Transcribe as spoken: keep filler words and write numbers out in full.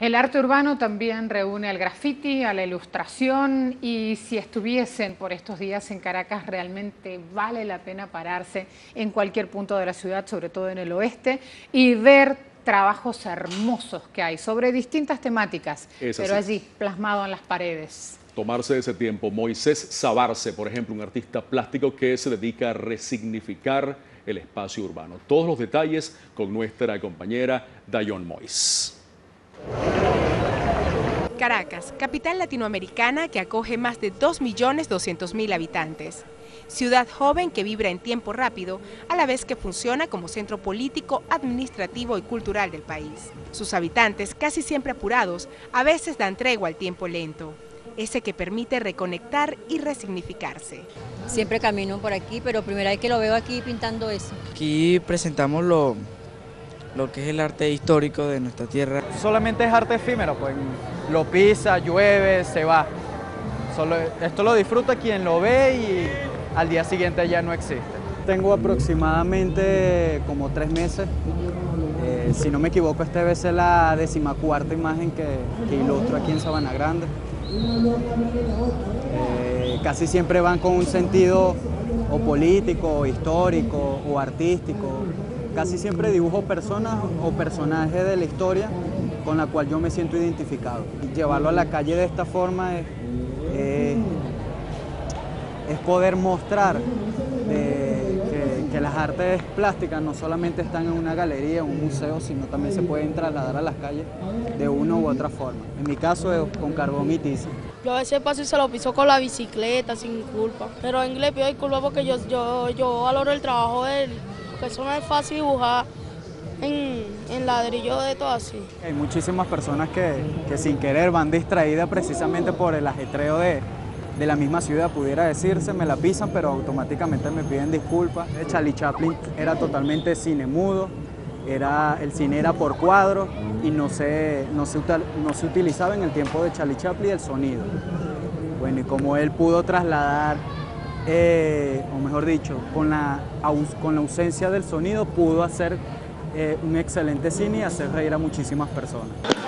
El arte urbano también reúne al graffiti, a la ilustración, y si estuviesen por estos días en Caracas, realmente vale la pena pararse en cualquier punto de la ciudad, sobre todo en el oeste, y ver trabajos hermosos que hay sobre distintas temáticas, pero allí plasmado en las paredes. Tomarse ese tiempo. Moisés Zavarce, por ejemplo, un artista plástico que se dedica a resignificar el espacio urbano. Todos los detalles con nuestra compañera Dayon Mois. Caracas, capital latinoamericana que acoge más de dos millones doscientos mil habitantes. Ciudad joven que vibra en tiempo rápido, a la vez que funciona como centro político, administrativo y cultural del país. Sus habitantes, casi siempre apurados, a veces dan tregua al tiempo lento, ese que permite reconectar y resignificarse. Siempre camino por aquí, pero primera vez que lo veo aquí pintando eso. Aquí presentamos lo... lo que es el arte histórico de nuestra tierra. Solamente es arte efímero, pues lo pisa, llueve, se va. Solo, esto lo disfruta quien lo ve y al día siguiente ya no existe. Tengo aproximadamente como tres meses, eh, si no me equivoco, esta vez es la decimacuarta imagen que, que ilustro aquí en Sabana Grande. Eh, casi siempre van con un sentido o político, o histórico o artístico. Casi siempre dibujo personas o personajes de la historia con la cual yo me siento identificado. Llevarlo a la calle de esta forma es, es, es poder mostrar eh, que, que las artes plásticas no solamente están en una galería, en un museo, sino también se pueden trasladar a las calles de una u otra forma. En mi caso es con carbón y tiza. Yo a veces paso y se lo piso con la bicicleta sin culpa, pero en Lepio hay culpa porque yo, yo, yo valoro el trabajo del... porque eso no es fácil dibujar en, en ladrillo de todo así. Hay muchísimas personas que, que sin querer van distraídas precisamente por el ajetreo de, de la misma ciudad, pudiera decirse, me la pisan, pero automáticamente me piden disculpas. Charlie Chaplin era totalmente cine mudo, era, el cine era por cuadros y no se, no, se, no se utilizaba en el tiempo de Charlie Chaplin el sonido. Bueno, y como él pudo trasladar, Eh, o mejor dicho, con la, con la ausencia del sonido pudo hacer eh, un excelente cine y hacer reír a muchísimas personas.